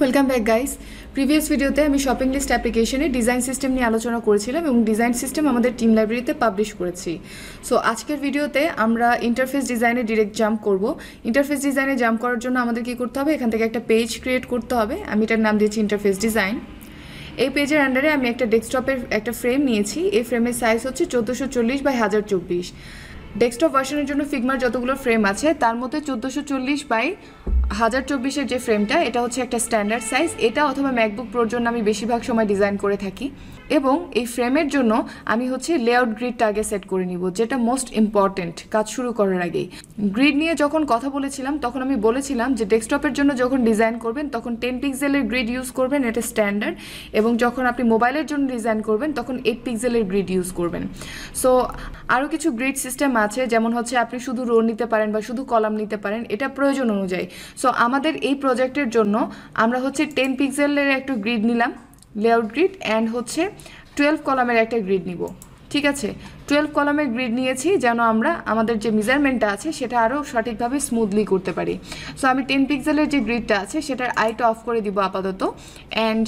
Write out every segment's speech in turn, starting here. Welcome back guys. Previous भिडियोते आमी shopping list एप्लीकेशने डिजाइन सिस्टेम निये आलोचना करेछिलाम एबं डिजाइन सिस्टेम आमादेर टीम लाइब्रेरिते पाब्लिश करेछि। सो आजकेर भिडियोते आमरा इंटरफेस डिजाइने डायरेक्ट जाम्प करब। इंटरफेस डिजाइने जाम्प करार जोन्नो आमादेर कि करते होबे, एखान थेके एकटा पेज क्रिएट करते होबे। आमी एटार नाम दियेछि इंटरफेस डिजाइन। এই পেজের আন্ডারে আমি একটা ডেস্কটপের একটা ফ্রেম নিয়েছি। এই ফ্রেমের সাইজ হচ্ছে 1440 বাই 1024। ডেস্কটপ ভার্সনের জন্য ফিগমার যতগুলো ফ্রেম আছে তার মধ্যে 1440 বাই 1024-এর যে ফ্রেমটা, এটা হচ্ছে একটা স্ট্যান্ডার্ড সাইজ। এটা অথবা ম্যাকবুক প্রোর জন্য আমি বেশিরভাগ সময় ডিজাইন করে থাকি। এবং এই ফ্রেমের জন্য আমি হচ্ছে লেআউট গ্রিডটা আগে সেট করে নিব, যেটা মোস্ট ইম্পর্টেন্ট কাজ শুরু করার আগেই। গ্রিড নিয়ে যখন কথা বলেছিলাম তখন আমি বলেছিলাম যে ডেস্কটপের জন্য যখন ডিজাইন করবেন তখন 10 পিক্সেলের গ্রিড ইউজ করবেন, এটা স্ট্যান্ডার্ড। এবং যখন আপনি মোবাইলের জন্য ডিজাইন করবেন তখন 8 পিক্সেলের গ্রিড ইউজ করবেন। সো আরও কিছু গ্রিড সিস্টেম আছে, যেমন হচ্ছে আপনি শুধু রো নিতে পারেন বা শুধু কলাম নিতে পারেন, এটা প্রয়োজন অনুযায়ী। সো আমাদের এই প্রজেক্টের জন্য আমরা হচ্ছে 10 পিক্সেলের একটা গ্রিড নিলাম, লেআউট গ্রিড, অ্যান্ড হচ্ছে 12 কলামের একটা গ্রিড নিব। ঠিক আছে, 12 কলামের গ্রিড নিয়েছি যেন আমরা আমাদের যে মেজারমেন্টটা আছে সেটা আরও সঠিকভাবে স্মুথলি করতে পারি। সো আমি 10 পিক্সেলের যে গ্রিডটা আছে সেটার আইটা অফ করে দিব আপাতত। অ্যান্ড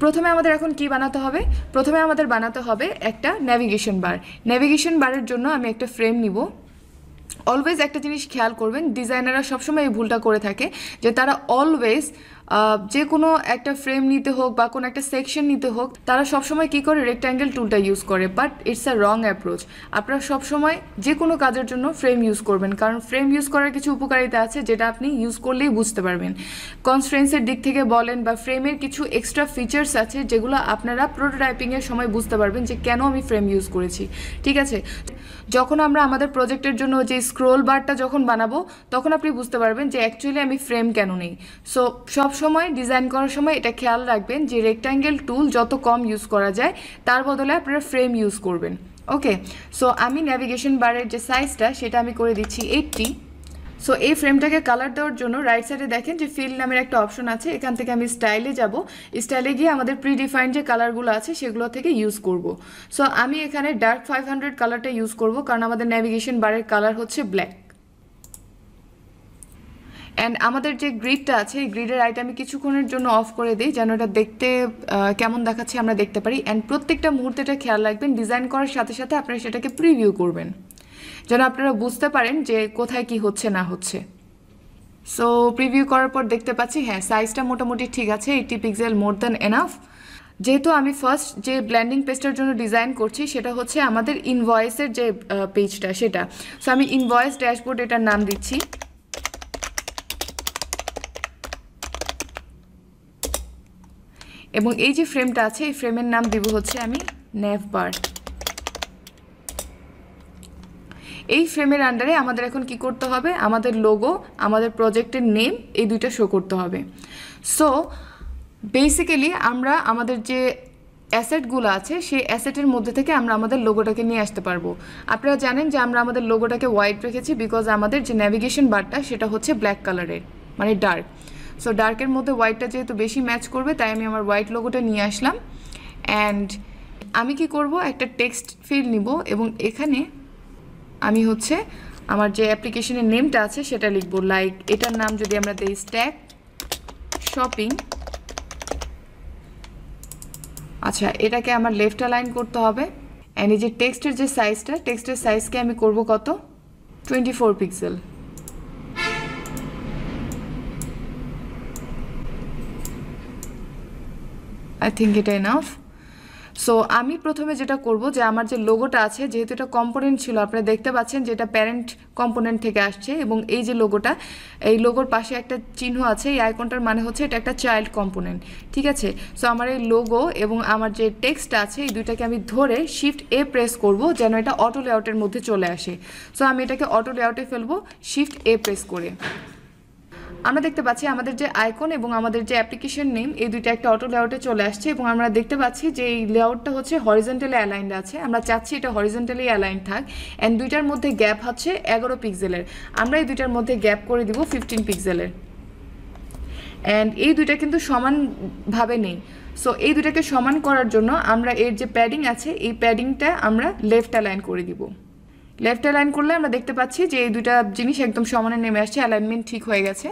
প্রথমে আমাদের এখন কি বানাতে হবে? প্রথমে আমাদের বানাতে হবে একটা ন্যাভিগেশন বার। ন্যাভিগেশন বারের জন্য আমি একটা ফ্রেম নিব। অলওয়েজ একটা জিনিস খেয়াল করবেন, ডিজাইনাররা সবসময় এই ভুলটা করে থাকে যে তারা অলওয়েজ যে কোনো একটা ফ্রেম নিতে হোক বা কোনো একটা সেকশন নিতে হোক তারা সবসময় কী করে রেক্ট্যাঙ্গেল টুলটা ইউজ করে। But it's a wrong approach. আপনারা সবসময় যে কোনো কাজের জন্য ফ্রেম ইউজ করবেন, কারণ ফ্রেম ইউজ করার কিছু উপকারিতা আছে যেটা আপনি ইউজ করলেই বুঝতে পারবেন। কনস্ট্রেন্টসের দিক থেকে বলেন বা ফ্রেমের কিছু এক্সট্রা ফিচার্স আছে যেগুলো আপনারা প্রোটোটাইপিংয়ের সময় বুঝতে পারবেন যে কেন আমি ফ্রেম ইউজ করেছি। ঠিক আছে, যখন আমরা আমাদের প্রজেক্টের জন্য যে স্ক্রোল বারটা যখন বানাবো তখন আপনি বুঝতে পারবেন যে অ্যাকচুয়ালি আমি ফ্রেম কেন নেই। সো সব সময় ডিজাইন করার সময় এটা খেয়াল রাখবেন যে রেক্ট্যাঙ্গেল টুল যত কম ইউজ করা যায় তার বদলে আপনারা ফ্রেম ইউজ করবেন। ওকে, সো আমি ন্যাভিগেশন বারের যে সাইজটা সেটা আমি করে দিচ্ছি 80। সো এই ফ্রেমটাকে কালার দেওয়ার জন্য রাইট সাইডে দেখেন যে ফিল নামের একটা অপশন আছে, এখান থেকে আমি স্টাইলে যাব। স্টাইলে গিয়ে আমাদের প্রিডিফাইন্ড যে কালারগুলো আছে সেগুলো থেকে ইউজ করব। সো আমি এখানে ডার্ক 500 কালারটা ইউজ করব, কারণ আমাদের ন্যাভিগেশন বারের কালার হচ্ছে ব্ল্যাক। অ্যান্ড আমাদের যে গ্রিডটা আছে এই গ্রিডের আইটা আমি কিছুক্ষণের জন্য অফ করে দিই যেন এটা দেখতে কেমন দেখাচ্ছে আমরা দেখতে পারি। অ্যান্ড প্রত্যেকটা মুহূর্তে এটা খেয়াল রাখবেন, ডিজাইন করার সাথে সাথে আপনারা সেটাকে প্রিভিউ করবেন যেন আপনারা বুঝতে পারেন যে কোথায় কি হচ্ছে না হচ্ছে। সো প্রিভিউ করার পর দেখতে পাচ্ছি হ্যাঁ, সাইজটা মোটামুটি ঠিক আছে, 80 পিক্সেল মোর দ্যান এনাফ। যেহেতু আমি ফার্স্ট যে ব্ল্যান্ডিং পেজটার জন্য ডিজাইন করছি সেটা হচ্ছে আমাদের ইনভয়েসের যে পেজটা সেটা। সো আমি ইনভয়েস ড্যাশবোর্ড এটার নাম দিচ্ছি। এবং এই যে ফ্রেমটা আছে এই ফ্রেমের নাম দিব হচ্ছে আমি ন্যাভ বার। এই ফ্রেমের আন্ডারে আমাদের এখন কি করতে হবে? আমাদের লোগো, আমাদের প্রজেক্টের নেম, এই দুইটা শো করতে হবে। সো বেসিক্যালি আমরা আমাদের যে অ্যাসেটগুলো আছে সেই অ্যাসেটের মধ্যে থেকে আমরা আমাদের লোগোটাকে নিয়ে আসতে পারবো। আপনারা জানেন যে আমরা আমাদের লোগোটাকে হোয়াইট রেখেছি বিকজ আমাদের যে ন্যাভিগেশন বারটা সেটা হচ্ছে ব্ল্যাক কালারের, মানে ডার্ক। সো ডার্কের মধ্যে হোয়াইটটা যেহেতু বেশি ম্যাচ করবে তাই আমি আমার হোয়াইট লোগোটা নিয়ে আসলাম। অ্যান্ড আমি কি করব? একটা টেক্সট ফিল্ড নিব এবং এখানে আমি হচ্ছে আমার যে অ্যাপ্লিকেশনের নেমটা আছে সেটা লিখব। লাইক এটার নাম যদি আমরা দিই স্ট্যাক শপিং। আচ্ছা, এটাকে আমার লেফট অ্যালাইন করতে হবে। অ্যান্ড এই যে টেক্সটের যে সাইজটা, টেক্সটের সাইজকে আমি করব কত? 24 পিক্সেল। আই থিঙ্ক এটা এনাফ। সো আমি প্রথমে যেটা করব যে আমার যে লোগোটা আছে, যেহেতু এটা কম্পোনেন্ট ছিল আপনারা দেখতে পাচ্ছেন যে এটা প্যারেন্ট কম্পোনেন্ট থেকে আসছে, এবং এই যে লোগোটা, এই লোগোর পাশে একটা চিহ্ন আছে, এই আইকনটার মানে হচ্ছে এটা একটা চাইল্ড কম্পোনেন্ট। ঠিক আছে, সো আমার এই লোগো এবং আমার যে টেক্সট আছে এই দুইটাকে আমি ধরে Shift A প্রেস করব যেন এটা অটো লেআউটের মধ্যে চলে আসে। সো আমি এটাকে অটো লেআউটে ফেলবো Shift A প্রেস করে। আমরা দেখতে পাচ্ছি আমাদের যে আইকন এবং আমাদের যে অ্যাপ্লিকেশন নেম এই দুইটা একটা অটো লেআউটে চলে আসছে, এবং আমরা দেখতে পাচ্ছি যে এই লেআউটটা হচ্ছে হরিজন্টালি অ্যালাইন্ড আছে। আমরা চাচ্ছি এটা হরিজন্টালি অ্যালাইন্ড থাক। অ্যান্ড দুইটার মধ্যে গ্যাপ হচ্ছে 11 পিক্সেলের। আমরা এই দুইটার মধ্যে গ্যাপ করে দিব 15 পিক্সেলের। অ্যান্ড এই দুইটা কিন্তু সমানভাবে নেই। সো এই দুইটাকে সমান করার জন্য আমরা এর যে প্যাডিং আছে এই প্যাডিংটা আমরা লেফট অ্যালাইন করে দিব। লেফট অ্যালাইন করলে আমরা দেখতে পাচ্ছি যে এই দুইটা জিনিস একদম সমানে নেমে আসছে, অ্যালাইনমেন্ট ঠিক হয়ে গেছে।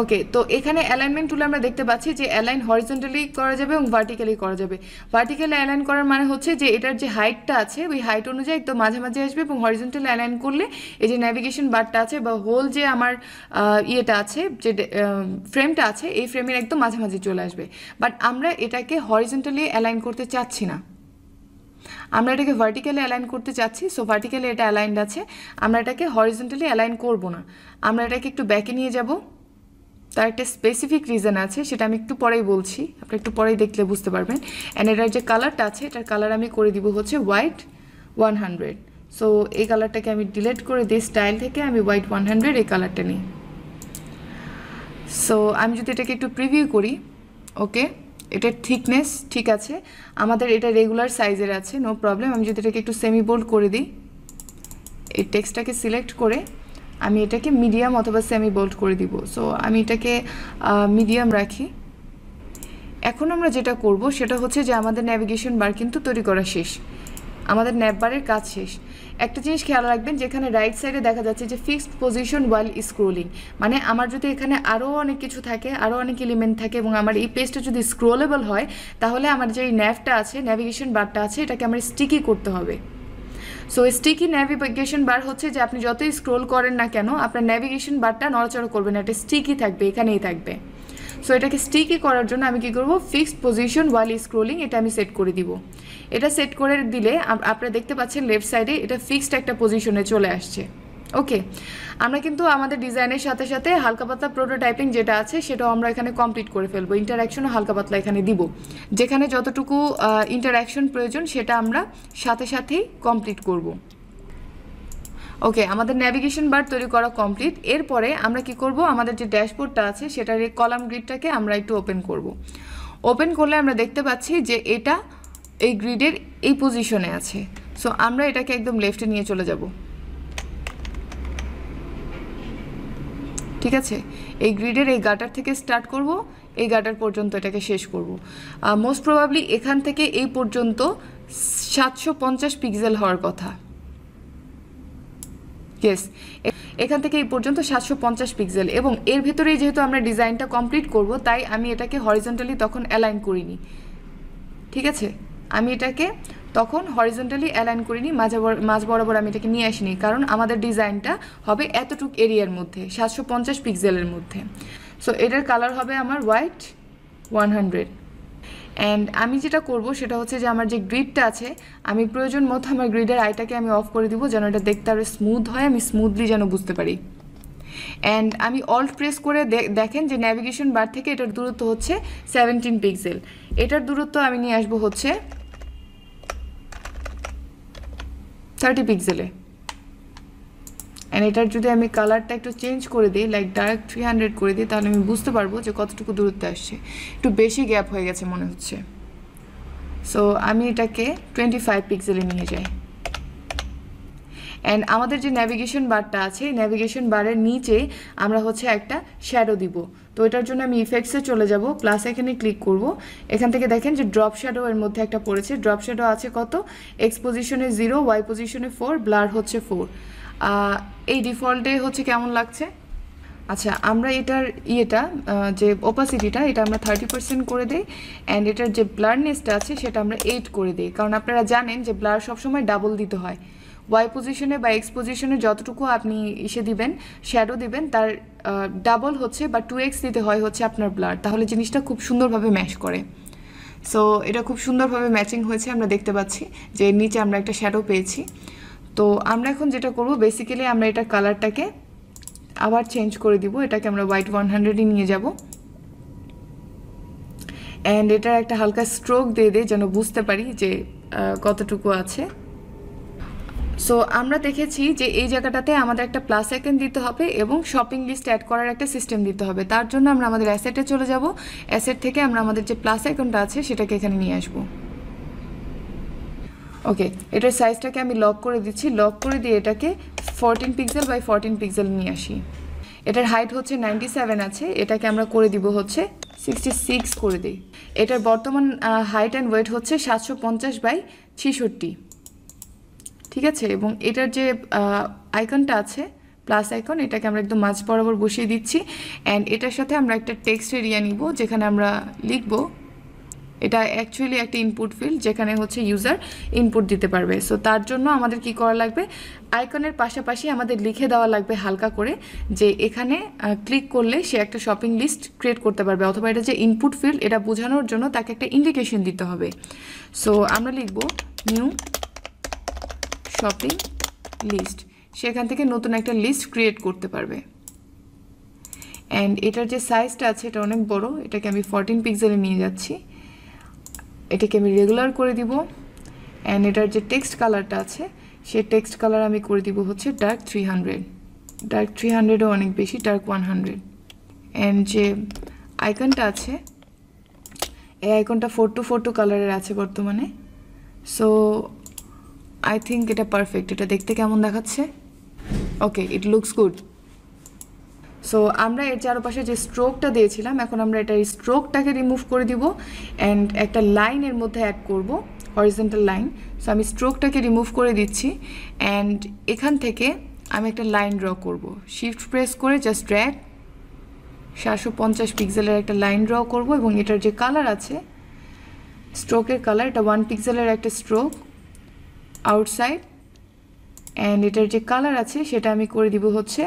ওকে তো এখানে অ্যালাইনমেন্ট টুলে আমরা দেখতে পাচ্ছি যে অ্যালাইন হরিজন্টালি করা যাবে এবং ভার্টিক্যালি করা যাবে। ভার্টিক্যালি অ্যালাইন করার মানে হচ্ছে যে এটার যে হাইটটা আছে ওই হাইট অনুযায়ী একদম মাঝামাঝি আসবে, এবং হরিজন্টালি অ্যালাইন করলে এই যে ন্যাভিগেশন বারটা আছে বা হোল যে আমার ইয়েটা আছে যে ফ্রেমটা আছে এই ফ্রেমের একদম মাঝামাঝি চলে আসবে। বাট আমরা এটাকে হরিজন্টালি অ্যালাইন করতে চাচ্ছি না, আমরা এটাকে ভার্টিক্যালি অ্যালাইন করতে চাচ্ছি। সো ভার্টিক্যালি এটা অ্যালাইনড আছে, আমরা এটাকে হরিজন্টালি অ্যালাইন করব না, আমরা এটাকে একটু ব্যাকে নিয়ে যাব। তার একটা স্পেসিফিক রিজন আছে, সেটা আমি একটু পরেই বলছি, আপনি একটু পরেই দেখলে বুঝতে পারবেন। অ্যান্ড এটার যে কালারটা আছে এটার কালার আমি করে দিব হচ্ছে হোয়াইট 100। সো এই কালারটাকে আমি ডিলিট করে দিই স্টাইল থেকে, আমি হোয়াইট 100 এই কালারটা নিই। সো আমি যদি এটাকে একটু প্রিভিউ করি, ওকে এটার থিকনেস ঠিক আছে, আমাদের এটা রেগুলার সাইজের আছে, নো প্রবলেম। আমি যদি এটাকে একটু সেমি বোল্ড করে দিই, এই টেক্সটটাকে সিলেক্ট করে আমি এটাকে মিডিয়াম অথবা সেমি বোল্ড করে দিব। সো আমি এটাকে মিডিয়াম রাখি। এখন আমরা যেটা করব সেটা হচ্ছে যে আমাদের ন্যাভিগেশন বার কিন্তু তৈরি করা শেষ, আমাদের ন্যাভবারের কাজ শেষ। একটা জিনিস খেয়াল রাখবেন, যেখানে রাইট সাইডে দেখা যাচ্ছে যে ফিক্সড পজিশন ওয়াইল স্ক্রোলিং, মানে আমার যদি এখানে আরও অনেক কিছু থাকে, আরও অনেক এলিমেন্ট থাকে এবং আমার এই পেজটা যদি স্ক্রোলেবল হয় তাহলে আমার যে ন্যাভটা আছে, ন্যাভিগেশন বারটা আছে, এটাকে আমার স্টিকি করতে হবে। সো স্টিকি ন্যাভিগেশন বার হচ্ছে যে আপনি যতই স্ক্রোল করেন না কেন আপনার ন্যাভিগেশন বারটা নড়াচড়া করবে না, এটা স্টিকি থাকবে, এখানেই থাকবে। সো এটাকে স্টিকি করার জন্য আমি কী করব, ফিক্সড পজিশন ওয়াইল স্ক্রোলিং এটা আমি সেট করে দিব। এটা সেট করে দিলে আপনারা দেখতে পাচ্ছেন লেফট সাইডে এটা ফিক্সড একটা পজিশনে চলে আসছে। ওকে, আমরা কিন্তু আমাদের ডিজাইনের সাথে সাথে হালকা পাতলা প্রোটোটাইপিং যেটা আছে সেটাও আমরা এখানে কমপ্লিট করে ফেলবো। ইন্টারঅ্যাকশনও হালকা পাতলা এখানে দিব, যেখানে যতটুকু ইন্টারঅ্যাকশন প্রয়োজন সেটা আমরা সাথে সাথেই কমপ্লিট করব। ওকে, আমাদের ন্যাভিগেশন বার তৈরি করা কমপ্লিট। এরপরে আমরা কি করব, আমাদের যে ড্যাশবোর্ডটা আছে সেটার এই কলাম গ্রিডটাকে আমরা একটু ওপেন করব। ওপেন করলে আমরা দেখতে পাচ্ছি যে এটা এই গ্রিডের এই পজিশনে আছে। সো আমরা এটাকে একদম লেফটে নিয়ে চলে যাব, ঠিক আছে। এই গ্রিডের এই গাটার থেকে স্টার্ট করব, এই গাটার পর্যন্ত এটাকে শেষ করব। মোস্ট প্রবাবলি এখান থেকে এই পর্যন্ত 750 পিক্সেল হওয়ার কথা। ইয়েস, এখান থেকে এই পর্যন্ত 750 পিক্সেল, এবং এর ভেতরে যেহেতু আমরা ডিজাইনটা কমপ্লিট করব তাই আমি এটাকে হরিজন্টালি তখন অ্যালাইন করিনি, ঠিক আছে। আমি এটাকে তখন হরিজন্টালি অ্যালাইন করিনি, মাঝ বরাবর আমি এটাকে নিয়ে আসিনি, কারণ আমাদের ডিজাইনটা হবে এতটুক এরিয়ার মধ্যে, 750 পিক্সেলের মধ্যে। সো এটার কালার হবে আমার হোয়াইট 100। অ্যান্ড আমি যেটা করব সেটা হচ্ছে যে আমার যে গ্রিডটা আছে আমি প্রয়োজন মতো আমার গ্রিডের আইটাকে আমি অফ করে দিব, যেন এটা দেখতে আরও স্মুথ হয়, আমি স্মুথলি যেন বুঝতে পারি। অ্যান্ড আমি অল্ট প্রেস করে দেখেন যে ন্যাভিগেশন বার থেকে এটার দূরত্ব হচ্ছে 17 পিক্সেল, এটার দূরত্ব আমি নিয়ে আসবো হচ্ছে 30 পিক্সেলে। অ্যান্ড এটার যদি আমি কালারটা একটু চেঞ্জ করে দিই, লাইক ডার্ক 300 করে দিই, তাহলে আমি বুঝতে পারবো যে কতটুকু দূরত্বে আসছে। একটু বেশি গ্যাপ হয়ে গেছে মনে হচ্ছে। সো আমি এটাকে 25 পিক্সেলে নিয়ে যাই। অ্যান্ড আমাদের যে ন্যাভিগেশন বারটা আছে এই ন্যাভিগেশন বারের নিচে আমরা হচ্ছে একটা শ্যাডো দিব। তো এটার জন্য আমি ইফেক্টসে চলে যাব, প্লাস এখানে ক্লিক করব। এখান থেকে দেখেন যে ড্রপ শ্যাডো এর মধ্যে একটা পড়েছে। ড্রপ শ্যাডো আছে কত, এক্স পজিশনে 0, ওয়াই পজিশনে 4, ব্লার হচ্ছে 4। এই ডিফল্টে হচ্ছে কেমন লাগছে? আচ্ছা, আমরা এটার ইয়েটা যে ওপাসিটিটা এটা আমরা 30% করে দিই। অ্যান্ড এটার যে ব্লারনেসটা আছে সেটা আমরা 8 করে দিই, কারণ আপনারা জানেন যে ব্লার সবসময় ডাবল দিতে হয়। ওয়াই পজিশনে বা এক্স পজিশনে যতটুকু আপনি দিবেন শ্যাডো দিবেন তার ডাবল হচ্ছে বা 2x দিতে হয় হচ্ছে আপনার ব্লার, তাহলে জিনিসটা খুব সুন্দরভাবে ম্যাচ করে। সো এটা খুব সুন্দরভাবে ম্যাচিং হয়েছে, আমরা দেখতে পাচ্ছি যে নিচে আমরা একটা শ্যাডো পেয়েছি। তো আমরা এখন যেটা করব বেসিক্যালি আমরা এটা কালারটাকে আবার চেঞ্জ করে দিব, এটাকে আমরা হোয়াইট 100 নিয়ে যাব। অ্যান্ড এটা একটা হালকা স্ট্রোক দিয়ে দিই যেন বুঝতে পারি যে কতটুকু আছে। সো আমরা দেখেছি যে এই জায়গাটাতে আমাদের একটা প্লাস আইকন দিতে হবে এবং শপিং লিস্ট অ্যাড করার একটা সিস্টেম দিতে হবে। তার জন্য আমরা আমাদের অ্যাসেটে চলে যাব, অ্যাসেট থেকে আমরা আমাদের যে প্লাস আইকনটা আছে সেটাকে এখানে নিয়ে আসব। ওকে, এটার সাইজটাকে আমি লক করে দিচ্ছি, লক করে দিয়ে এটাকে 14 পিক্সেল বাই 14 পিক্সেল নিয়ে আসি। এটার হাইট হচ্ছে 97 আছে, এটাকে আমরা করে দিব হচ্ছে 66 করে দিই। এটার বর্তমান হাইট অ্যান্ড ওয়েট হচ্ছে 750 বাই 66, ঠিক আছে। এবং এটার যে আইকনটা আছে প্লাস আইকন, এটাকে আমরা একদম মাঝ বরাবর বসিয়ে দিচ্ছি। অ্যান্ড এটার সাথে আমরা একটা টেক্সট এরিয়া নিব, যেখানে আমরা লিখব, এটা অ্যাকচুয়ালি একটা ইনপুট ফিল্ড যেখানে হচ্ছে ইউজার ইনপুট দিতে পারবে। সো তার জন্য আমাদের কি করা লাগবে, আইকনের পাশাপাশি আমাদের লিখে দেওয়া লাগবে হালকা করে যে এখানে ক্লিক করলে সে একটা শপিং লিস্ট ক্রিয়েট করতে পারবে, অথবা এটা যে ইনপুট ফিল্ড এটা বোঝানোর জন্য তাকে একটা ইন্ডিকেশন দিতে হবে। সো আমরা লিখব নিউ শপিং লিস্ট, সেখান থেকে নতুন একটা লিস্ট ক্রিয়েট করতে পারবে। অ্যান্ড এটার যে সাইজটা আছে এটা অনেক বড়, এটাকে আমি 14 পিক্সেলে নিয়ে যাচ্ছি, এটাকে আমি রেগুলার করে দিব। অ্যান্ড এটার যে টেক্সট কালারটা আছে সে টেক্সট কালার আমি করে দিব হচ্ছে ডার্ক 300, ডার্ক 300ও অনেক বেশি, ডার্ক 100। অ্যান্ড যে আইকনটা আছে এই আইকনটা 4x4 কালারের আছে বর্তমানে। সো আই থিঙ্ক এটা পারফেক্ট। এটা দেখতে কেমন দেখাচ্ছে? Okay, it looks good. So আমরা এর চারপাশে যে স্ট্রোকটা দিয়েছিলাম এখন আমরা এটার স্ট্রোকটাকে রিমুভ করে দিব অ্যান্ড একটা লাইনের মধ্যে অ্যাড করব, হরিজন্টাল লাইন। সো আমি স্ট্রোকটাকে রিমুভ করে দিচ্ছি অ্যান্ড এখান থেকে আমি একটা লাইন ড্র করব। শিফট প্রেস করে জাস্ট ড্র্যাগ, 750 পিক্সেলের একটা লাইন ড্র করব। এবং এটার যে কালার আছে স্ট্রোকের কালার, এটা 1 পিক্সেলের একটা স্ট্রোক আউটসাইড। অ্যান্ড এটার যে কালার আছে সেটা আমি করে দিব হচ্ছে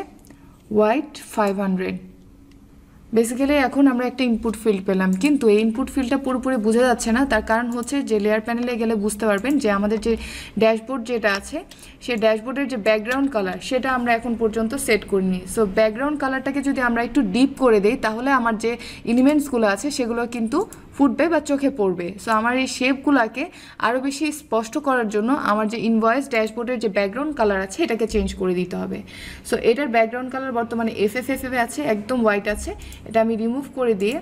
হোয়াইট 500। বেসিক্যালি এখন আমরা একটা ইনপুট ফিল্ড পেলাম, কিন্তু এই ইনপুট ফিল্ডটা পুরোপুরি বোঝা যাচ্ছে না। তার কারণ হচ্ছে যে লেয়ার প্যানেলে গেলে বুঝতে পারবেন যে আমাদের যে ড্যাশবোর্ড যেটা আছে সেই ড্যাশবোর্ডের যে ব্যাকগ্রাউন্ড কালার সেটা আমরা এখন পর্যন্ত সেট করিনি। সো ব্যাকগ্রাউন্ড কালারটাকে যদি আমরা একটু ডিপ করে দিই তাহলে আমার যে এলিমেন্টসগুলো আছে সেগুলো কিন্তু ফুটবে বা চোখে পড়বে। সো আমার এই শেপগুলোকে আরও বেশি স্পষ্ট করার জন্য আমার যে ইনভয়েস ড্যাশবোর্ডের যে ব্যাকগ্রাউন্ড কালার আছে এটাকে চেঞ্জ করে দিতে হবে। সো এটার ব্যাকগ্রাউন্ড কালার বর্তমানে FFFF আছে, একদম হোয়াইট আছে। এটা আমি রিমুভ করে দিয়ে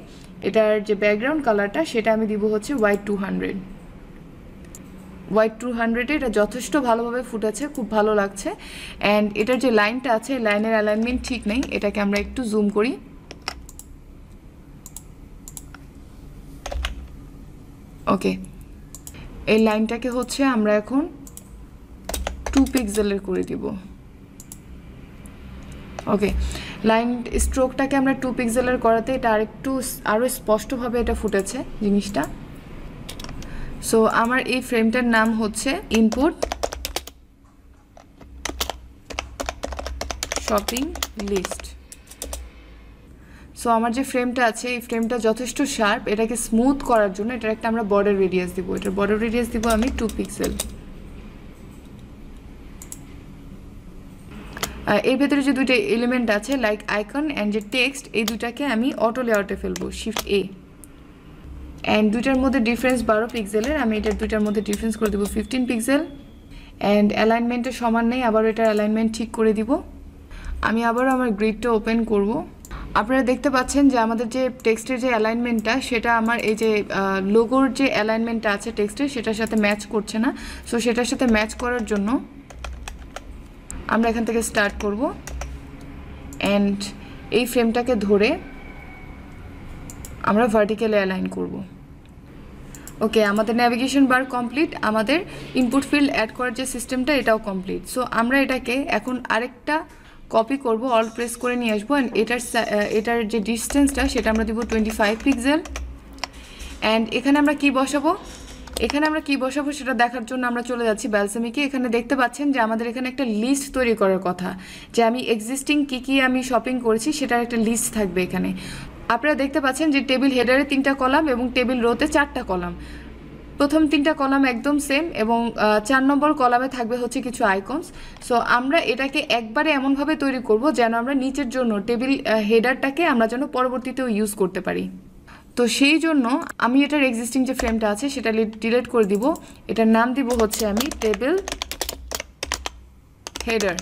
এটার যে ব্যাকগ্রাউন্ড কালারটা সেটা আমি দিব হচ্ছে হোয়াইট 200। হোয়াইট 200 এটা যথেষ্ট ভালোভাবে ফুটেছে, খুব ভালো লাগছে। অ্যান্ড এটার যে লাইনটা আছে লাইনের অ্যালাইনমেন্ট ঠিক নেই, এটাকে আমরা একটু জুম করি। ওকে, এই লাইনটাকে হচ্ছে আমরা এখন 2 পিক্সেলের করে দিব। ওকে, লাইন স্ট্রোকটাকে আমরা 2 পিক্সেলের করাতে এটা আরেকটু আরও স্পষ্টভাবে এটা ফুটেছে জিনিসটা। সো আমার এই ফ্রেমটার নাম হচ্ছে ইনপুট শপিং লিস্ট। সো আমার যে ফ্রেমটা আছে এই ফ্রেমটা যথেষ্ট শার্প, এটাকে স্মুথ করার জন্য এটার একটা আমরা বর্ডার রেডিয়াস দিব। এটার বর্ডার রেডিয়াস দিব আমি 2 পিক্সেল। এর ভেতরে যে দুইটা এলিমেন্ট আছে লাইক আইকন অ্যান্ড যে টেক্সট, এই দুইটাকে আমি অটো লেআউটে ফেলবো, শিফট A। অ্যান্ড দুইটার মধ্যে ডিফারেন্স 12 পিক্সেলের, আমি এটার দুইটার মধ্যে ডিফারেন্স করে দেবো 15 পিক্সেল। অ্যান্ড অ্যালাইনমেন্টের সমান নেই, আবার এটার অ্যালাইনমেন্ট ঠিক করে দিব। আমি আবার আমার গ্রিডটা ওপেন করব। আপনারা দেখতে পাচ্ছেন যে আমাদের যে টেক্সটের যে অ্যালাইনমেন্টটা সেটা আমার এই যে লোগোর যে অ্যালাইনমেন্টটা আছে টেক্সটের সেটার সাথে ম্যাচ করছে না। সো সেটার সাথে ম্যাচ করার জন্য আমরা এখান থেকে স্টার্ট করব অ্যান্ড এই ফ্রেমটাকে ধরে আমরা ভার্টিক্যালি অ্যালাইন করব। ওকে, আমাদের ন্যাভিগেশন বার কমপ্লিট, আমাদের ইনপুট ফিল্ড অ্যাড করার যে সিস্টেমটা এটাও কমপ্লিট। সো আমরা এটাকে এখন আরেকটা কপি করব, অল্ট প্রেস করে নিয়ে আসবো অ্যান্ড এটার যে ডিস্টেন্সটা সেটা আমরা দিব 25 পিক্সেল। অ্যান্ড এখানে আমরা কি বসাবো সেটা দেখার জন্য আমরা চলে যাচ্ছি ব্যালসামিকে। এখানে দেখতে পাচ্ছেন যে আমাদের এখানে একটা লিস্ট তৈরি করার কথা, যে আমি এক্সিস্টিং কী আমি শপিং করেছি সেটার একটা লিস্ট থাকবে এখানে। আপনারা দেখতে পাচ্ছেন যে টেবিল হেডারে 3টা কলাম এবং টেবিল রোতে 4টা কলাম। প্রথম 3টা কলাম একদম সেম এবং 4 নম্বর কলামে থাকবে হচ্ছে কিছু আইকনস। সো আমরা এটাকে একবারে এমনভাবে তৈরি করব যেন আমরা নিচের জন্য টেবিল হেডারটাকে আমরা যেন পরবর্তীতেও ইউজ করতে পারি। তো সেই জন্য আমি এটার এক্সিস্টিং যে ফ্রেমটা আছে সেটা ডিলিট করে দিব। এটার নাম দিব হচ্ছে আমি টেবিল হেডার।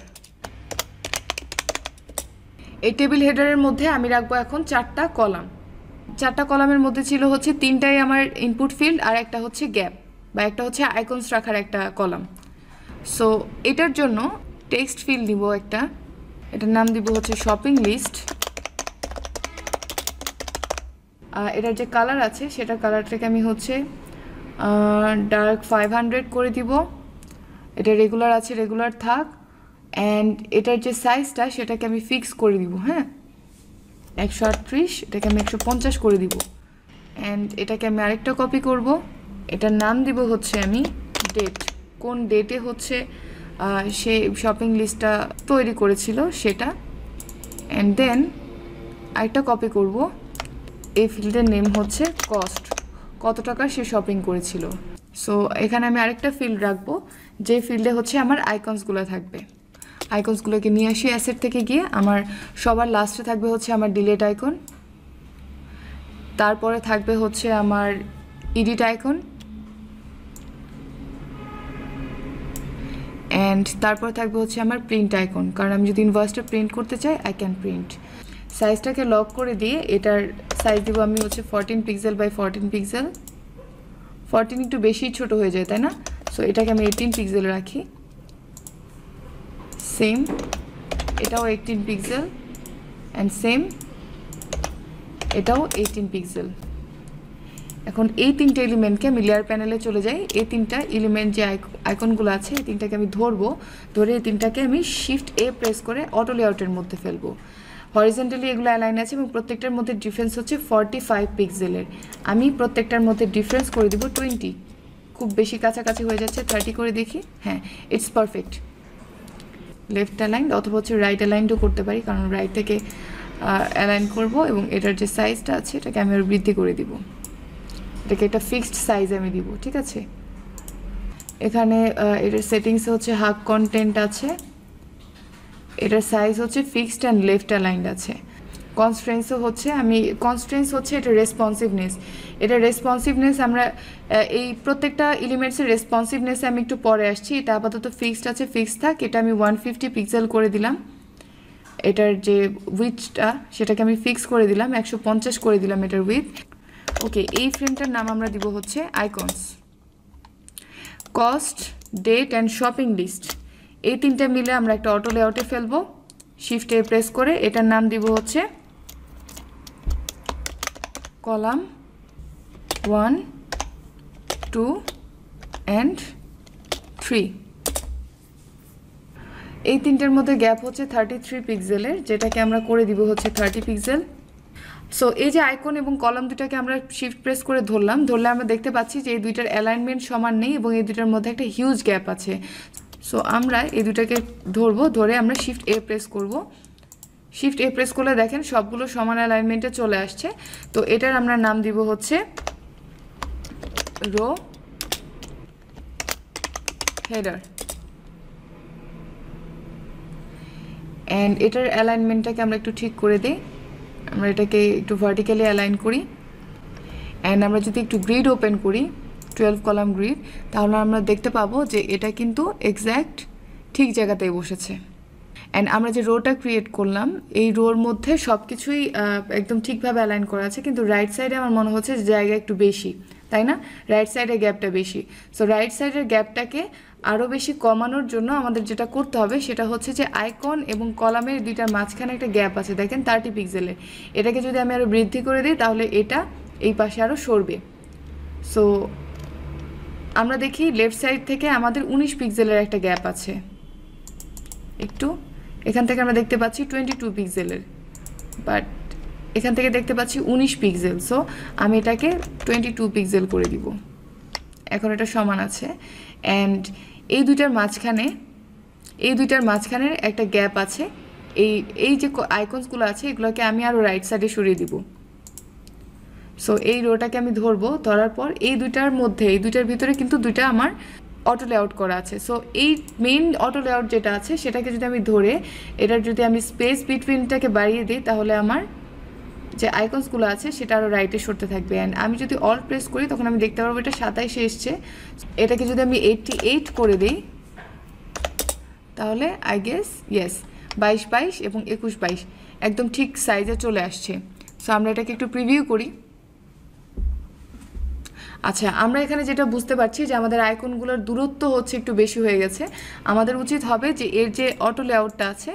এই টেবিল হেডারের মধ্যে আমি রাখবো এখন 4টা কলাম। 4টা কলামের মধ্যে ছিল হচ্ছে 3টাই আমার ইনপুট ফিল্ড আর একটা হচ্ছে গ্যাপ বা একটা হচ্ছে আইকনস রাখার একটা কলাম। সো এটার জন্য টেক্সট ফিল্ড দিব একটা, এটার নাম দিব হচ্ছে শপিং লিস্ট। এটার যে কালার আছে সেটার কালারটাকে আমি হচ্ছে ডার্ক 500 করে দিব। এটা রেগুলার আছে, রেগুলার থাক। and এটার যে সাইজটা সেটাকে আমি ফিক্স করে দিব হ্যাঁ 138 এটাকে আমি 150 করে দিব and এটাকে আমি আরেকটা কপি করব এটার নাম দিব হচ্ছে আমি ডেট কোন ডেটে হচ্ছে সেই শপিং লিস্টটা তৈরি করেছিল সেটা and then আরেকটা কপি করব এই ফিল্ডের নেম হচ্ছে কস্ট কত টাকা সে শপিং করেছিল সো এখানে আমি আরেকটা ফিল্ড রাখবো যে ফিল্ডে হচ্ছে আমার আইকনসগুলো থাকবে আইকনসগুলোকে নিয়ে আসি অ্যাসেট থেকে গিয়ে আমার সবার লাস্টে থাকবে হচ্ছে আমার ডিলিট আইকন তারপরে থাকবে হচ্ছে আমার এডিট আইকন এন্ড তারপরে থাকবে হচ্ছে আমার প্রিন্ট আইকন কারণ আমি যদি ইনভয়েসটা প্রিন্ট করতে চাই আই ক্যান প্রিন্ট সাইজটাকে লক করে দিয়ে এটার সাইজ দিব আমি হচ্ছে 14 পিক্সেল বাই 14 পিক্সেল 14 একটু বেশি ছোট হয়ে যায় তাই না সো এটাকে আমি 18 পিক্সেল রাখি সেম এটাও 18 পিক্সেল এন্ড সেম এটাও 18 পিক্সেল এখন এই তিনটা এলিমেন্টকে আমি লেয়ার প্যানেলে চলে যাই এই তিনটা এলিমেন্ট যে আইকনগুলো আছে এই তিনটাকে আমি ধরবো ধরে এই তিনটাকে আমি শিফট এ প্রেস করে অটো লেআউটের মধ্যে ফেলবো হরিজন্টালি এগুলো অ্যালাইন আছে এবং প্রত্যেকটার মধ্যে ডিফারেন্স হচ্ছে 45 পিক্সেলের আমি প্রত্যেকটার মধ্যে ডিফারেন্স করে দেব 20 খুব বেশি কাছাকাছি হয়ে যাচ্ছে 30 করে দেখি হ্যাঁ ইটস পারফেক্ট লেফট অ্যালাইনড অথবা হচ্ছে রাইট অ্যালাইনডও করতে পারি কারণ রাইট থেকে অ্যালাইন করব এবং এটার যে সাইজটা আছে এটাকে আমি আরো বৃদ্ধি করে দেব এটাকে একটা ফিক্সড সাইজ আমি দেব ঠিক আছে এখানে এটার সেটিংস হচ্ছে হাগ কন্টেন্ট আছে এটার সাইজ হচ্ছে ফিক্সড এন্ড লেফট অ্যালাইনড আছে কনস্ট্রেন্টসও হচ্ছে আমি কনস্ট্রেন্টস হচ্ছে এটা রেসপন্সিভনেস এটা রেসপন্সিভনেস আমরা এই প্রত্যেকটা এলিমেন্টসের রেসপন্সিভনেস আমি একটু পরে আসছি এটা আপাতত ফিক্সড আছে ফিক্সড থাক এটা আমি 150 পিক্সেল করে দিলাম এটার যে উইথটা সেটাকে আমি ফিক্স করে দিলাম 150 করে দিলাম এটার উইথ ওকে এই ফ্রেমটার নাম আমরা দিব হচ্ছে icons cost date and shopping list এই তিনটা মিলে আমরা একটা অটো লেআউটে ফেলবো শিফট এ প্রেস করে এটার নাম দিব হচ্ছে কলাম 1 2 এন্ড 3 এই তিনটার মধ্যে গ্যাপ হচ্ছে 33 পিক্সেলের যেটাকে আমরা করে দিব হচ্ছে 30 পিক্সেল সো এই যে আইকন এবং কলাম দুটাকে আমরা শিফট প্রেস করে ধরলে আমরা দেখতে পাচ্ছি যে এই দুইটার অ্যালাইনমেন্ট সমান নেই এবং এই দুইটার মধ্যে একটা হিউজ গ্যাপ আছে সো আমরা এই দুটাকে ধরবো ধরে আমরা শিফট এ প্রেস করব শিফট এ প্রেস করলে দেখেন সবগুলো সমান অ্যালাইনমেন্টে চলে আসছে তো এটার আমরা নাম দিব হচ্ছে রো হেডার এন্ড এটার অ্যালাইনমেন্টটাকে আমরা একটু ঠিক করে দেই আমরা এটাকে একটু ভার্টিক্যালি অ্যালাইন করি এন্ড আমরা যদি একটু গ্রিড ওপেন করি 12 কলাম গ্রিড তাহলে আমরা দেখতে পাবো যে এটা কিন্তু এক্স্যাক্ট ঠিক জায়গাতেই বসেছে এন্ড আমরা যে রোটা ক্রিয়েট করলাম এই রোর মধ্যে সবকিছুই একদম ঠিকভাবে অ্যালাইন করা আছে কিন্তু রাইট সাইডে আমার মনে হচ্ছে জায়গা একটু বেশি তাই না রাইট সাইডে গ্যাপটা বেশি সো রাইট সাইডের গ্যাপটাকে আরো বেশি কমানোর জন্য আমাদের যেটা করতে হবে সেটা হচ্ছে যে আইকন এবং কলামের দুইটার মাঝখানে একটা গ্যাপ আছে দেখেন 30 পিক্সেলের এটাকে যদি আমি আরো বৃদ্ধি করে দিই তাহলে এটা এই পাশে আরো সরবে সো আমরা দেখি লেফট সাইড থেকে আমাদের 19 পিক্সেলের একটা গ্যাপ আছে একটু এখান থেকে আমরা দেখতে পাচ্ছি 22 পিক্সেলের বাট এখান থেকে দেখতে পাচ্ছি 19 পিক্সেল সো আমি এটাকে 22 পিক্সেল করে দিব এখন এটা সমান আছে এন্ড এই দুইটার মাঝখানে একটা গ্যাপ আছে এই যে আইকনসগুলো আছে এগুলোকে আমি আরো রাইট সাইডে সরিয়ে দিব সো এই রোটাকে আমি ধরবো ধরার পর এই দুইটার ভিতরে কিন্তু দুইটা আমার অটো লেআউট করা আছে সো এই মেইন অটো লেআউট যেটা আছে সেটাকে যদি আমি ধরে এটার যদি আমি স্পেস বিটুইনটাকে বাড়িয়ে দিই তাহলে আমার যে আইকনসগুলো আছে সেটা আরও রাইটে সরতে থাকবে অ্যান্ড আমি যদি অল প্রেস করি তখন আমি দেখতে পারবো এটা 27 এসছে এটাকে যদি আমি 88 করে দিই তাহলে আই গেস ইয়েস 22 এবং 21 একদম ঠিক সাইজে চলে আসছে সো আমরা এটাকে একটু প্রিভিউ করি আচ্ছা আমরা এখানে যেটা বুঝতে পারছি যে আমাদের আইকনগুলোর দূরত্ব হচ্ছে একটু বেশি হয়ে গেছে আমাদের উচিত হবে যে এর যে অটো লেআউটটা আছে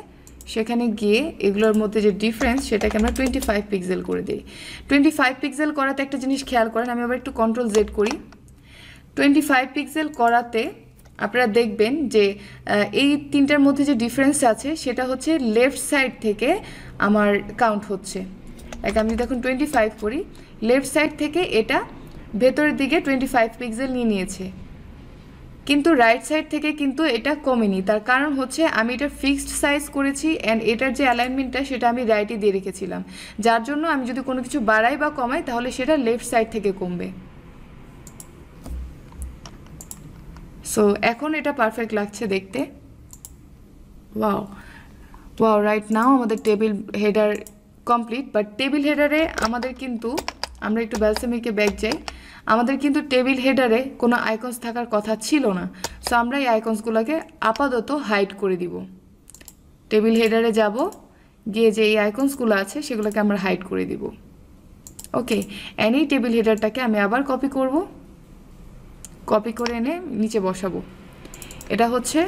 সেখানে গিয়ে এগুলোর মধ্যে যে ডিফারেন্স সেটাকে আমরা 25 পিক্সেল করে দিই 25 পিক্সেল করাতে একটা জিনিস খেয়াল করেন আমি আবার একটু কন্ট্রোল জেড করি 25 পিক্সেল করাতে আপনারা দেখবেন যে এই তিনটার মধ্যে যে ডিফারেন্স আছে সেটা হচ্ছে লেফট সাইড থেকে আমার কাউন্ট হচ্ছে। লাইক আমি যদি এখন 25 করি, লেফট সাইড থেকে এটা ভেতরের দিকে 25 পিক্সেল নিয়ে নিয়েছে, কিন্তু রাইট সাইড থেকে কিন্তু এটা কমেনি। তার কারণ হচ্ছে আমি এটা ফিক্সড সাইজ করেছি অ্যান্ড এটার যে অ্যালাইনমেন্টটা সেটা আমি রাইটে দিয়ে রেখেছিলাম, যার জন্য আমি যদি কোনো কিছু বাড়াই বা কমাই তাহলে সেটা লেফট সাইড থেকে কমবে। সো এখন এটা পারফেক্ট লাগছে দেখতে। ওয়াও ওয়াও, রাইট নাও আমাদের table header complete. But table হেডারে আমাদের কিন্তু, আমরা একটু ব্যালসেমিকে ব্যাক যাই, আমাদের কিন্তু টেবিল হেডারে কোনো আইকনস থাকার কথা ছিল না। সো আমরা এই আইকনসগুলোকে আপাতত হাইড করে দিব। টেবিল হেডারে যাব, গিয়ে যে এই আইকনসগুলো আছে সেগুলোকে আমরা হাইড করে দিব। ওকে, এনে টেবিল হেডারটাকে আমি আবার কপি করব, কপি করে এনে নিচে বসাবো। এটা হচ্ছে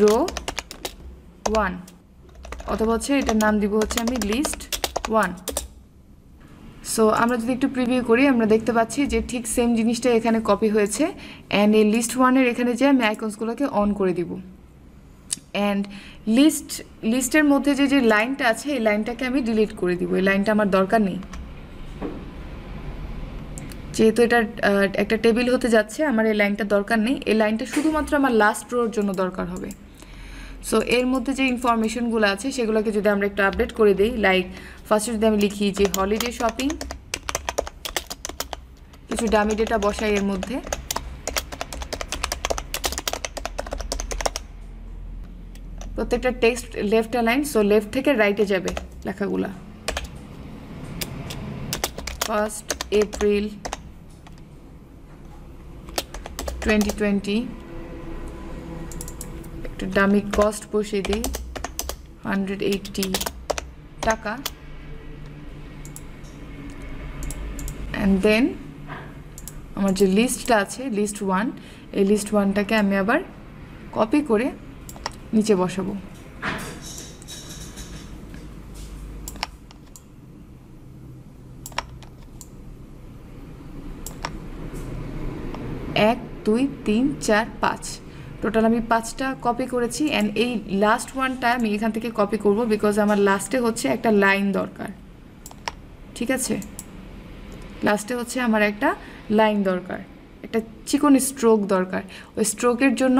রো 1, অথবা হচ্ছে এটার নাম দিব হচ্ছে আমি লিস্ট 1। সো আমরা যদি একটু প্রিভিউ করি, আমরা দেখতে পাচ্ছি যে ঠিক সেম জিনিসটা এখানে কপি হয়েছে। অ্যান্ড এই লিস্ট 1-এর এখানে যে আমি আইকনসগুলোকে অন করে দিব। অ্যান্ড লিস্টের মধ্যে যে লাইনটা আছে এই লাইনটাকে আমি ডিলিট করে দিব, এই লাইনটা আমার দরকার নেই। যেহেতু এটা একটা টেবিল হতে যাচ্ছে, আমার এই লাইনটা দরকার নেই। এই লাইনটা শুধুমাত্র আমার লাস্ট রোর জন্য দরকার হবে। সো এর মধ্যে যে ইনফরমেশনগুলো আছে সেগুলোকে যদি আমরা একটু আপডেট করে দিই, লাইক ফার্স্টে যদি আমি লিখি যে হলিডে শপিং, কিছু ডামি ডেটা বসাই এর মধ্যে, প্রত্যেকটা text left align, so left থেকে রাইটে যাবে লেখাগুলা। 1 April 2020, একটু ডামি কস্ট বসিয়ে দিই, 180 টাকা। অ্যান্ড দেন আমার যে লিস্টটা আছে লিস্ট 1, এই লিস্ট 1টাকে আমি আবার কপি করে নিচে বসাবো। এক, দুই, তিন, চার, পাঁচ, টোটাল আমি 5টা কপি করেছি। অ্যান্ড এই লাস্ট 1টা আমি এখান থেকে কপি করব, বিকজ আমার লাস্টে হচ্ছে একটা লাইন দরকার। ঠিক আছে, লাস্টে হচ্ছে আমার একটা লাইন দরকার, একটা চিকন স্ট্রোক দরকার। ওই স্ট্রোকের জন্য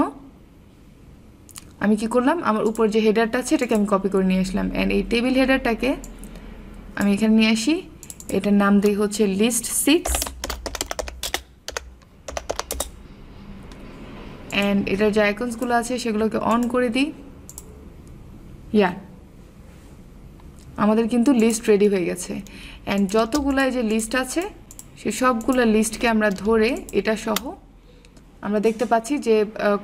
আমি কি করলাম, আমার উপর যে হেডারটা আছে এটাকে আমি কপি করে নিয়ে আসলাম। অ্যান্ড এই টেবিল হেডারটাকে আমি এখানে নিয়ে আসি, এটার নাম দিই হচ্ছে লিস্ট 6। অ্যান্ড এটার যে আইকনসগুলো আছে সেগুলোকে অন করে দিই। ইয়া, আমাদের কিন্তু লিস্ট রেডি হয়ে গেছে। অ্যান্ড যতগুলো যে লিস্ট আছে সে সবগুলো লিস্টকে আমরা ধরে এটা সহ আমরা দেখতে পাচ্ছি যে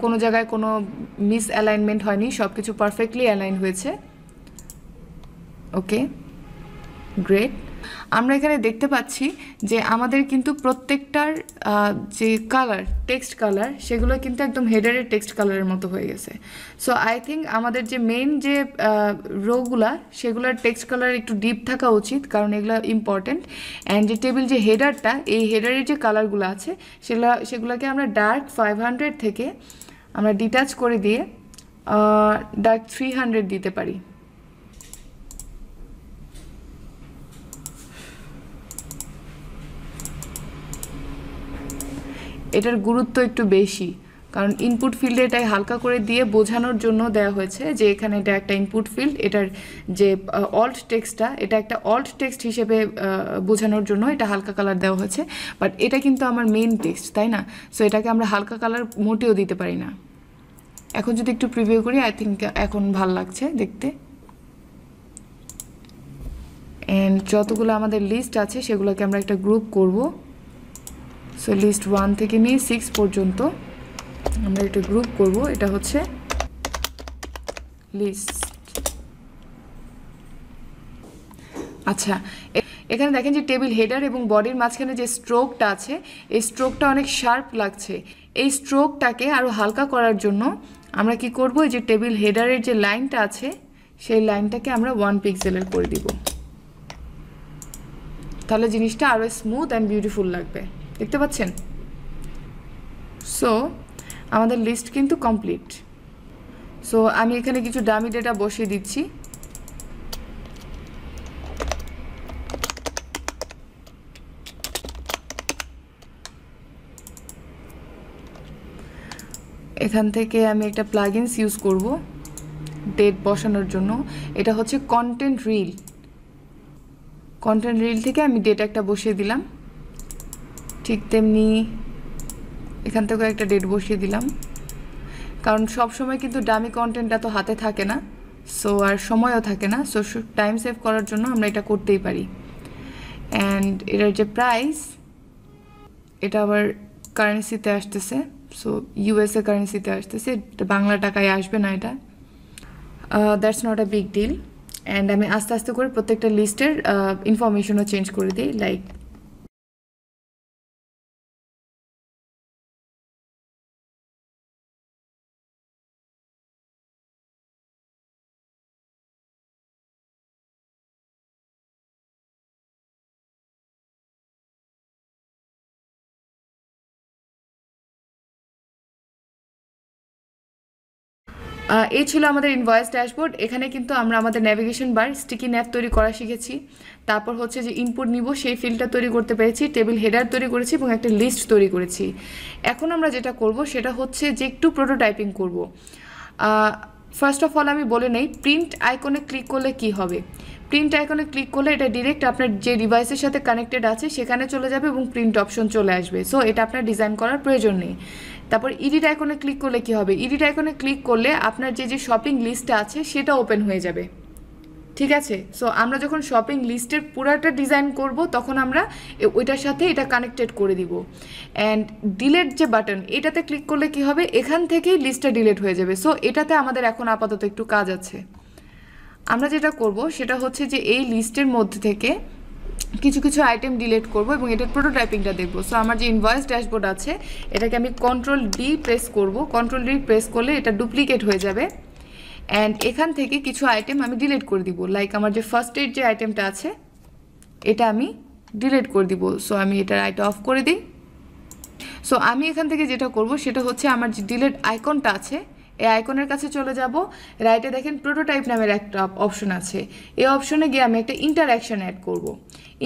কোনো জায়গায় কোনো মিস অ্যালাইনমেন্ট হয়নি, সব কিছু পারফেক্টলি অ্যালাইন হয়েছে। Okay, great. আমরা এখানে দেখতে পাচ্ছি যে আমাদের কিন্তু প্রত্যেকটার যে কালার, টেক্সট কালার, সেগুলো কিন্তু একদম হেডারের টেক্সট কালারের মতো হয়ে গেছে। সো আই থিঙ্ক আমাদের যে মেইন যে রোগুলা সেগুলোর টেক্সট কালার একটু ডিপ থাকা উচিত, কারণ এগুলো ইম্পর্টেন্ট। অ্যান্ড যে টেবিল যে হেডারটা, এই হেডারের যে কালারগুলো আছে সেগুলোকে আমরা ডার্ক 500 থেকে আমরা ডিটাচ করে দিয়ে ডার্ক 300 দিতে পারি। এটার গুরুত্ব একটু বেশি, কারণ ইনপুট ফিল্ডে এটাই হালকা করে দিয়ে বোঝানোর জন্য দেওয়া হয়েছে যে এখানে এটা একটা ইনপুট ফিল্ড, এটার যে অল্ট টেক্সটটা এটা একটা অল্ট টেক্সট হিসেবে বোঝানোর জন্য এটা হালকা কালার দেওয়া হয়েছে। বাট এটা কিন্তু আমার মেইন টেক্সট, তাই না? সো এটাকে আমরা হালকা কালার মোটেও দিতে পারি না। এখন যদি একটু প্রিভিউ করি, আই থিঙ্ক এখন ভাল লাগছে দেখতে। অ্যান্ড যতগুলো আমাদের লিস্ট আছে সেগুলোকে আমরা একটা গ্রুপ করব। সো লিস্ট 1 থেকে নিয়ে 6 পর্যন্ত আমরা একটা গ্রুপ করব। এটা হচ্ছে লিস্ট। আচ্ছা, এখানে দেখেন যে টেবিল হেডার এবং বডির মাঝখানে যে স্ট্রোকটা আছে এই স্ট্রোকটা অনেক শার্প লাগছে। এই স্ট্রোকটাকে আরও হালকা করার জন্য আমরা কি করব, এই যে টেবিল হেডারের যে লাইনটা আছে সেই লাইনটাকে আমরা 1 পিক্সেলের করে দিব, তাহলে জিনিসটা আরও স্মুথ অ্যান্ড বিউটিফুল লাগবে। দেখতে পাচ্ছেন? সো আমাদের লিস্ট কিন্তু কমপ্লিট। সো আমি এখানে কিছু ডামি ডেটা বসিয়ে দিচ্ছি। এখান থেকে আমি একটা প্লাগইনস ইউজ করব ডেট বসানোর জন্য। এটা হচ্ছে কন্টেন্ট রিল। কন্টেন্ট রিল থেকে আমি ডেট একটা বসিয়ে দিলাম, ঠিক তেমনি এখান থেকেও একটা ডেট বসিয়ে দিলাম, কারণ সব সময় কিন্তু ডামি কন্টেন্টটা তো হাতে থাকে না, সো আর সময়ও থাকে না, সো টাইম সেভ করার জন্য আমরা এটা করতেই পারি। অ্যান্ড এটার যে প্রাইস, এটা আবার কারেন্সিতে আসতেছে, সো ইউএসএ কারেন্সিতে আসতেছে, বাংলা টাকায় আসবে না এটা। That's not a big deal. And আমি আস্তে আস্তে করে প্রত্যেকটা লিস্টের ইনফরমেশনও চেঞ্জ করে দিই, লাইক এই ছিল আমাদের ইনভয়েস ড্যাশবোর্ড। এখানে কিন্তু আমরা আমাদের ন্যাভিগেশন বার, স্টিকি ন্যাপ তৈরি করা শিখেছি, তারপর হচ্ছে যে ইনপুট নিব সেই ফিল্ডটা তৈরি করতে পেরেছি, টেবিল হেডার তৈরি করেছি এবং একটা লিস্ট তৈরি করেছি। এখন আমরা যেটা করব সেটা হচ্ছে যে একটু প্রোটোটাইপিং করব। ফার্স্ট অফ অল আমি বলে নেই প্রিন্ট আইকনে ক্লিক করলে কি হবে। প্রিন্ট আইকনে ক্লিক করলে এটা ডিরেক্ট আপনার যে ডিভাইসের সাথে কানেক্টেড আছে সেখানে চলে যাবে এবং প্রিন্ট অপশন চলে আসবে, সো এটা আপনার ডিজাইন করার প্রয়োজন নেই। তারপর এডিট আইকনে ক্লিক করলে কি হবে, এডিট আইকনে ক্লিক করলে আপনার যে যে শপিং লিস্টটা আছে সেটা ওপেন হয়ে যাবে, ঠিক আছে। সো আমরা যখন শপিং লিস্টের পুরাটা ডিজাইন করব তখন আমরা ওইটার সাথে এটা কানেক্টেড করে দিব। অ্যান্ড ডিলেট যে বাটন, এটাতে ক্লিক করলে কি হবে, এখান থেকেই লিস্টটা ডিলেট হয়ে যাবে, সো এটাতে আমাদের এখন আপাতত একটু কাজ আছে। আমরা যেটা করব সেটা হচ্ছে যে এই লিস্টের মধ্যে থেকে কিছু কিছু আইটেম ডিলেট করব এবং এটার প্রোটোটাইপিংটা দেখব। সো আমার যে ইনভয়েস ড্যাশবোর্ড আছে এটাকে আমি কন্ট্রোল-D প্রেস করব। কন্ট্রোল-D প্রেস করলে এটা ডুপ্লিকেট হয়ে যাবে। অ্যান্ড এখান থেকে কিছু আইটেম আমি ডিলিট করে দিব, লাইক আমার যে ফার্স্ট এইড যে আইটেমটা আছে এটা আমি ডিলিট করে দিব। সো আমি এটার আইটা অফ করে দিই। সো আমি এখান থেকে যেটা করব সেটা হচ্ছে আমার যে ডিলেট আইকনটা আছে এই আইকনের কাছে চলে যাব। রাইটে দেখেন প্রোটোটাইপ নামের একটা অপশন আছে, এই অপশনে গিয়ে আমি একটা ইন্টারঅ্যাকশন অ্যাড করব।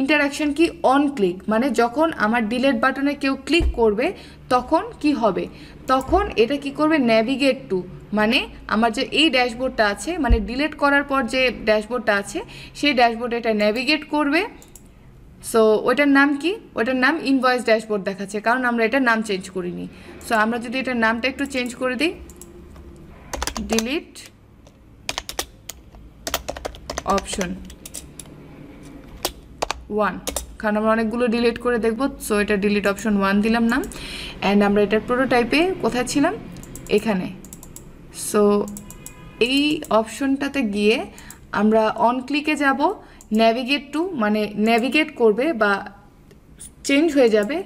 ইন্টারঅ্যাকশন কি, অন ক্লিক, মানে যখন আমার ডিলেট বাটনে কেউ ক্লিক করবে তখন কি হবে, তখন এটা কি করবে ন্যাভিগেট টু, মানে আমার যে এই ড্যাশবোর্ডটা আছে, মানে ডিলেট করার পর যে ড্যাশবোর্ডটা আছে সেই ড্যাশবোর্ডে এটা ন্যাভিগেট করবে। সো ওইটার নাম কি, ওইটার নাম ইনভয়েস ড্যাশবোর্ড দেখাচ্ছে কারণ আমরা এটার নাম চেঞ্জ করিনি। সো আমরা যদি এটার নামটা একটু চেঞ্জ করে দিই, ডিলিট অপশন 1, কারণ আমরা অনেকগুলো ডিলিট করে দেখব, সো এটা ডিলিট অপশন 1 দিলাম নাম। অ্যান্ড আমরা এটার প্রোটোটাইপে কোথায় ছিলাম, এখানে। সো এই অপশনটাতে গিয়ে আমরা অন ক্লিকে যাব, ন্যাভিগেট টু মানে ন্যাভিগেট করবে বা চেঞ্জ হয়ে যাবে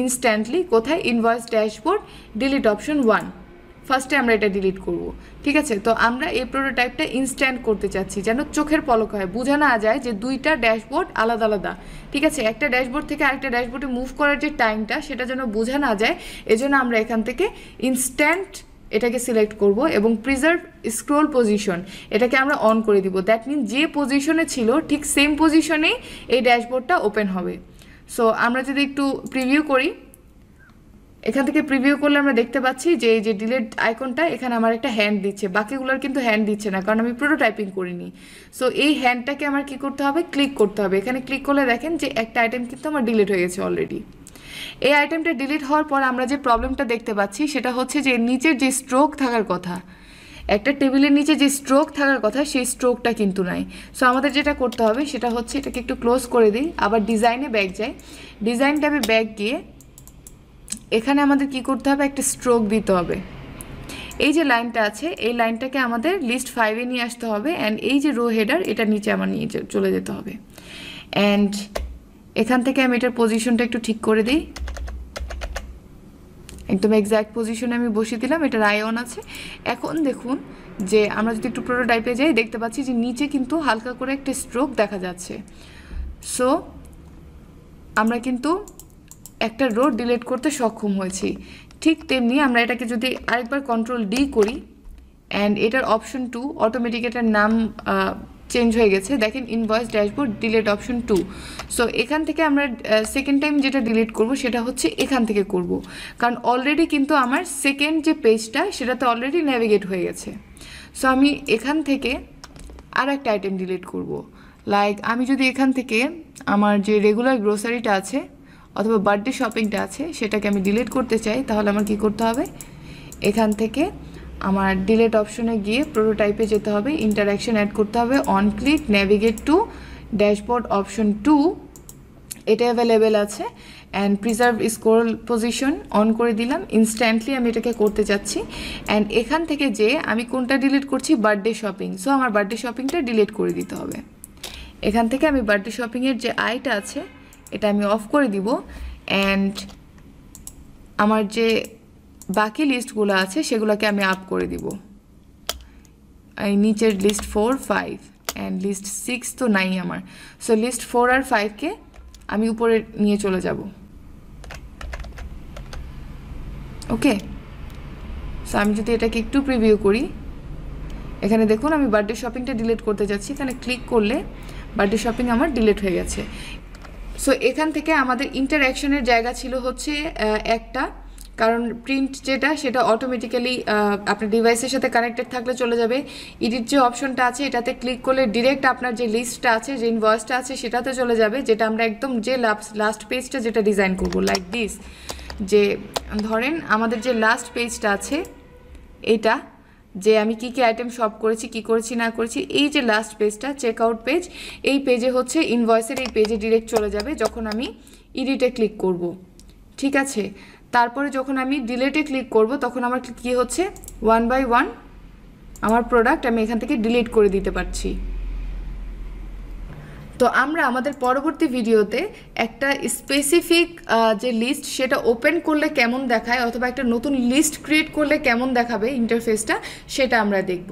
ইনস্ট্যান্টলি কোথায়, ইনভয়েস ড্যাশবোর্ড ডিলিট অপশন 1। ফার্স্টে আমরা এটা ডিলিট করব, ঠিক আছে। তো আমরা এই প্রোটোটাইপটা ইনস্ট্যান্ট করতে চাচ্ছি যেন চোখের পলক হয়, বোঝা না যায় যে দুইটা ড্যাশবোর্ড আলাদা আলাদা, ঠিক আছে। একটা ড্যাশবোর্ড থেকে আরেকটা ড্যাশবোর্ডে মুভ করার যে টাইমটা সেটা যেন বোঝা না যায়, এজন্য আমরা এখান থেকে ইনস্ট্যান্ট এটাকে সিলেক্ট করব এবং প্রিজার্ভ স্ক্রোল পজিশন এটাকে আমরা অন করে দিব। দ্যাট মিন যে পজিশনে ছিল ঠিক সেম পজিশনেই এই ড্যাশবোর্ডটা ওপেন হবে। সো আমরা যদি একটু প্রিভিউ করি, এখান থেকে প্রিভিউ করলে আমরা দেখতে পাচ্ছি যে এই যে ডিলেট আইকনটা এখানে আমার একটা হ্যান্ড দিচ্ছে, বাকিগুলোর কিন্তু হ্যান্ড দিচ্ছে না কারণ আমি প্রোটোটাইপিং করিনি। সো এই হ্যান্ডটাকে আমার কি করতে হবে, ক্লিক করতে হবে। এখানে ক্লিক করলে দেখেন যে একটা আইটেম কিন্তু আমার ডিলিট হয়ে গেছে অলরেডি। এই আইটেমটা ডিলিট হওয়ার পর আমরা যে প্রবলেমটা দেখতে পাচ্ছি সেটা হচ্ছে যে নিচের যে স্ট্রোক থাকার কথা, একটা টেবিলের নিচে যে স্ট্রোক থাকার কথা সেই স্ট্রোকটা কিন্তু নাই। সো আমাদের যেটা করতে হবে সেটা হচ্ছে এটাকে একটু ক্লোজ করে দিই, আবার ডিজাইনে ব্যাক যাই। ডিজাইন ট্যাবে ব্যাক গিয়ে এখানে আমাদের কি করতে হবে, একটা স্ট্রোক দিতে হবে। এই যে লাইনটা আছে এই লাইনটাকে আমাদের লিস্ট 5-এ নিয়ে আসতে হবে। অ্যান্ড এই যে রো হেডার এটা নিচে আমার নিয়ে চলে যেতে হবে। অ্যান্ড এখান থেকে আমি এটার পজিশনটা একটু ঠিক করে দিই, একদম এক্স্যাক্ট পজিশনে আমি বসিয়ে দিলাম, এটার আইকন আছে। এখন দেখুন যে আমরা যদি একটু প্রোটোটাইপে যাই দেখতে পাচ্ছি যে নিচে কিন্তু হালকা করে একটা স্ট্রোক দেখা যাচ্ছে। সো আমরা কিন্তু একটা রো ডিলিট করতে সক্ষম হয়েছি। ঠিক তেমনি আমরা এটাকে যদি আরেকবার কন্ট্রোল ডি করি অ্যান্ড এটার অপশন 2 অটোমেটিক এটার নাম চেঞ্জ হয়ে গেছে, দেখেন invoice dashboard delete option 2। So এখান থেকে আমরা সেকেন্ড টাইম যেটা ডিলিট করব সেটা হচ্ছে এখান থেকে করব, কারণ অলরেডি কিন্তু আমার সেকেন্ড যে পেজটা সেটাতে অলরেডি ন্যাভিগেট হয়ে গেছে। সো আমি এখান থেকে আর একটা আইটেম ডিলিট করব। লাইক আমি যদি এখান থেকে আমার যে রেগুলার গ্রোসারিটা আছে অথবা বার্থডে শপিংটা আছে সেটাকে আমি ডিলিট করতে চাই, তাহলে আমার কি করতে হবে, এখান থেকে আমার ডিলেট অপশনে গিয়ে প্রোটোটাইপে যেতে হবে, ইন্টারাকশন অ্যাড করতে হবে, on click navigate to dashboard option 2 এটা অ্যাভেলেবেল আছে, and preserve scroll position on করে দিলাম। ইনস্ট্যান্টলি আমি এটাকে করতে চাচ্ছি অ্যান্ড এখান থেকে যে আমি কোনটা ডিলিট করছি, বার্থডে শপিং। সো আমার বার্থডে শপিংটা ডিলিট করে দিতে হবে, এখান থেকে আমি বার্থডে শপিংয়ের যে আইটা আছে এটা আমি অফ করে দিব অ্যান্ড আমার যে বাকি লিস্টগুলো আছে সেগুলোকে আমি আপ করে দিব। এই নিচের লিস্ট 4, 5 অ্যান্ড লিস্ট 6 তো নাই আমার। সো লিস্ট 4 আর 5কে আমি উপরে নিয়ে চলে যাব। ওকে, সো আমি যদি এটাকে একটু প্রিভিউ করি, এখানে দেখুন আমি বার্থডে শপিংটা ডিলিট করতে যাচ্ছি, এখানে ক্লিক করলে বার্থডে শপিং আমার ডিলিট হয়ে গেছে। সো এখান থেকে আমাদের ইন্টারঅ্যাকশনের জায়গা ছিল হচ্ছে একটা, কারণ প্রিন্ট যেটা সেটা অটোমেটিক্যালি আপনার ডিভাইসের সাথে কানেক্টেড থাকলে চলে যাবে। এডিট যে অপশনটা আছে এটাতে ক্লিক করলে ডিরেক্ট আপনার যে লিস্টটা আছে, যে ইনভয়েসটা আছে সেটাতে চলে যাবে, যেটা আমরা একদম যে লাস্ট পেজটা যেটা ডিজাইন করব। লাইক দিস, যে ধরেন আমাদের যে লাস্ট পেজটা আছে এটা, যে আমি কি কি আইটেম শপ করেছি, কি করেছি না করেছি, এই যে লাস্ট পেজটা চেক আউট পেজ, এই পেজে হচ্ছে ইনভয়েসের এই পেজে ডিরেক্ট চলে যাবে যখন আমি এডিটে ক্লিক করব। ঠিক আছে, তারপরে যখন আমি ডিলেটে ক্লিক করব তখন আমার কি হচ্ছে, 1 বাই 1 আমার প্রোডাক্ট আমি এখান থেকে ডিলিট করে দিতে পারছি। তো আমরা আমাদের পরবর্তী ভিডিওতে একটা স্পেসিফিক যে লিস্ট সেটা ওপেন করলে কেমন দেখায় অথবা একটা নতুন লিস্ট ক্রিয়েট করলে কেমন দেখাবে ইন্টারফেসটা, সেটা আমরা দেখব।